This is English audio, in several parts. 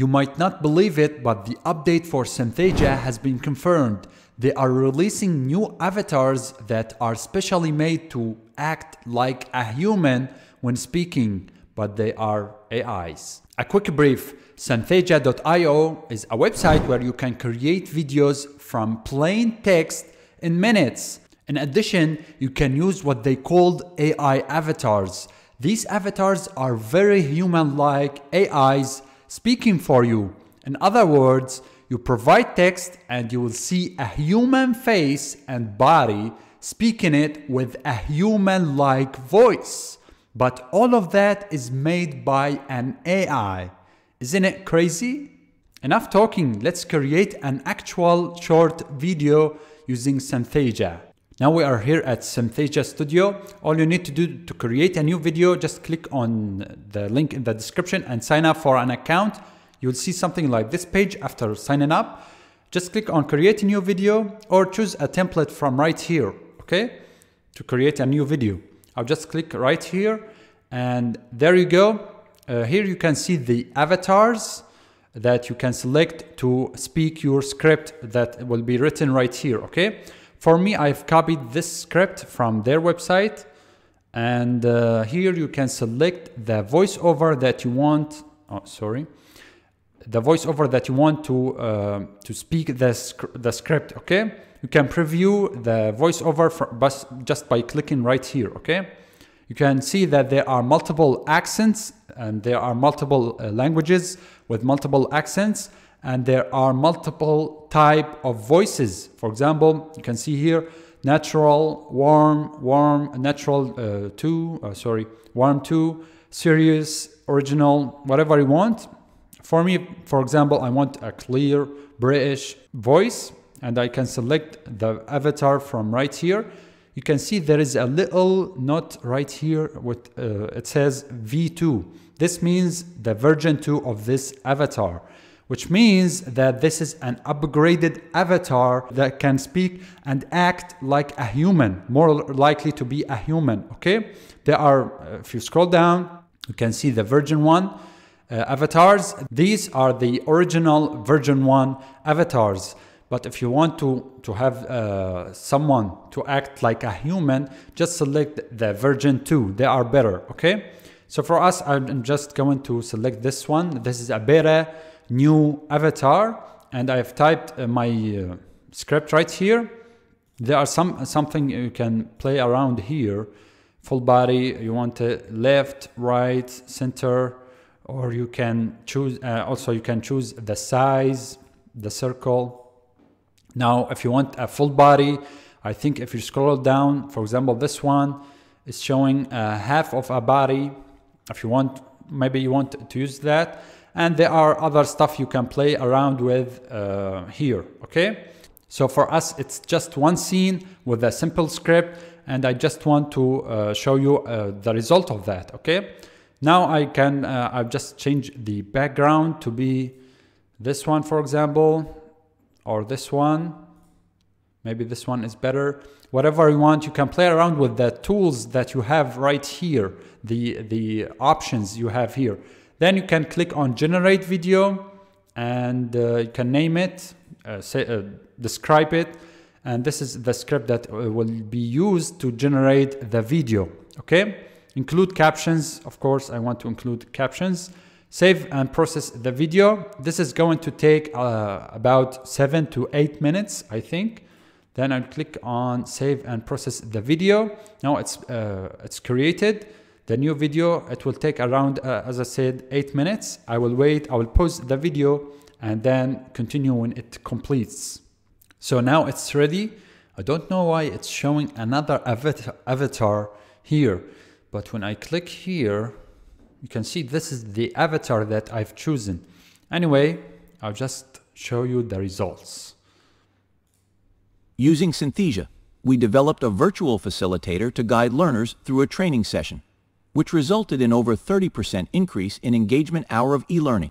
You might not believe it, but the update for Synthesia has been confirmed. They are releasing new avatars that are specially made to act like a human when speaking, but they are AIs. A quick brief, Synthesia.io is a website where you can create videos from plain text in minutes. In addition, you can use what they called AI avatars. These avatars are very human-like AIs speaking for you. In other words, you provide text and you will see a human face and body speaking it with a human-like voice. But all of that is made by an AI. Isn't it crazy? Enough talking, let's create an actual short video using Synthesia. Now we are here at Synthesia Studio. All you need to do to create a new video, just click on the link in the description and sign up for an account. You'll see something like this page after signing up. Just click on create a new video or choose a template from right here, okay? To create a new video. I'll just click right here and there you go. Here you can see the avatars that you can select to speak your script that will be written right here, okay? For me, I've copied this script from their website and here you can select the voiceover that you want. Oh, sorry. The voiceover that you want to speak the script, okay? You can preview the voiceover just by clicking right here, okay? You can see that there are multiple accents and there are multiple languages with multiple accents and there are multiple type of voices. For example, you can see here, natural, warm, natural warm to, serious, original, whatever you want. For me, for example, I want a clear British voice and I can select the avatar from right here. You can see there is a little note right here with it says V2. This means the version 2 of this avatar, which means that this is an upgraded avatar that can speak and act like a human, more likely to be a human, okay? There are, if you scroll down, you can see the version 1 avatars. These are the original version 1 avatars. But if you want to have someone to act like a human, just select the version 2. They are better, okay? So for us, I'm just going to select this one. This is a beta new avatar. And I've typed my script right here. There are something you can play around here. Full body, you want left, right, center, or you can choose, also you can choose the size, the circle. Now, if you want a full body, I think if you scroll down, for example, this one is showing half of a body. If you want, maybe you want to use that. And there are other stuff you can play around with here, okay? So for us, it's just one scene with a simple script, and I just want to show you the result of that, okay? Now I can, I've just changed the background to be this one, for example, or this one. Maybe this one is better. Whatever you want, you can play around with the tools that you have right here, the options you have here. Then you can click on generate video and you can name it, describe it. And this is the script that will be used to generate the video, okay? Include captions, of course, I want to include captions. Save and process the video. This is going to take about 7 to 8 minutes, I think. Then I'll click on save and process the video. Now it's created. The new video, it will take around, as I said, 8 minutes. I will wait, I will pause the video and then continue when it completes. So now it's ready. I don't know why it's showing another avatar here. But when I click here, you can see this is the avatar that I've chosen. Anyway, I'll just show you the results. Using Synthesia, we developed a virtual facilitator to guide learners through a training session, which resulted in over 30% increase in engagement hour of e-learning.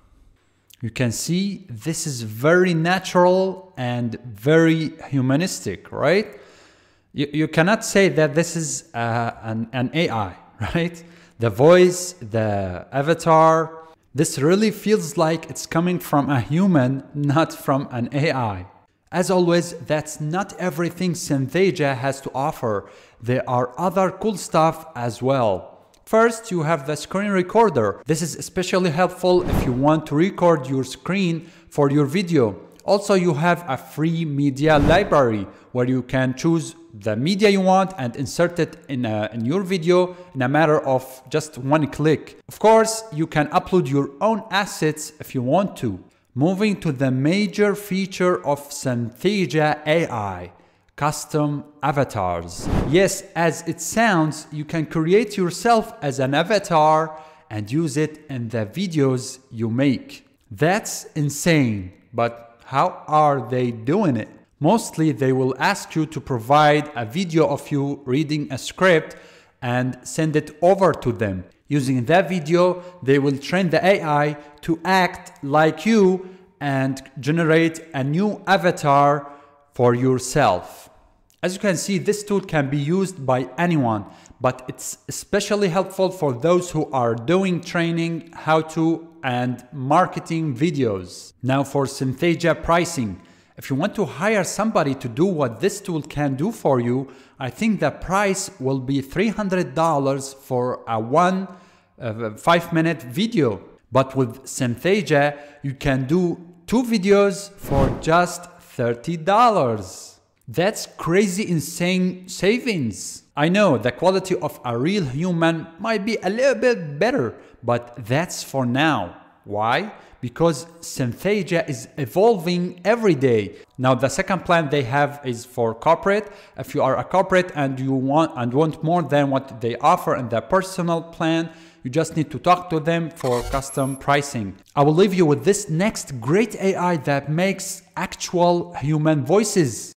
You can see this is very natural and very humanistic, right? You cannot say that this is an AI, right? The voice, the avatar, This really feels like it's coming from a human, not from an AI. As always, that's not everything Synthesia has to offer. There are other cool stuff as well. First, you have the screen recorder. This is especially helpful if you want to record your screen for your video. Also, you have a free media library where you can choose the media you want and insert it in your video in a matter of just one click. Of course, you can upload your own assets if you want to. Moving to the major feature of Synthesia AI. Custom avatars. Yes, as it sounds, you can create yourself as an avatar and use it in the videos you make. That's insane, but how are they doing it? Mostly they will ask you to provide a video of you reading a script and send it over to them. Using that video, they will train the AI to act like you and generate a new avatar for yourself. As you can see, this tool can be used by anyone, but it's especially helpful for those who are doing training, how-to, and marketing videos. Now for Synthesia pricing. If you want to hire somebody to do what this tool can do for you, I think the price will be $300 for a 5-minute video. But with Synthesia, you can do 2 videos for just $30. That's crazy, insane savings. I know the quality of a real human might be a little bit better, but that's for now. Why? Because Synthesia is evolving every day. Now the second plan they have is for corporate. If you are a corporate and you want more than what they offer in their personal plan, you just need to talk to them for custom pricing. I will leave you with this next great AI that makes actual human voices.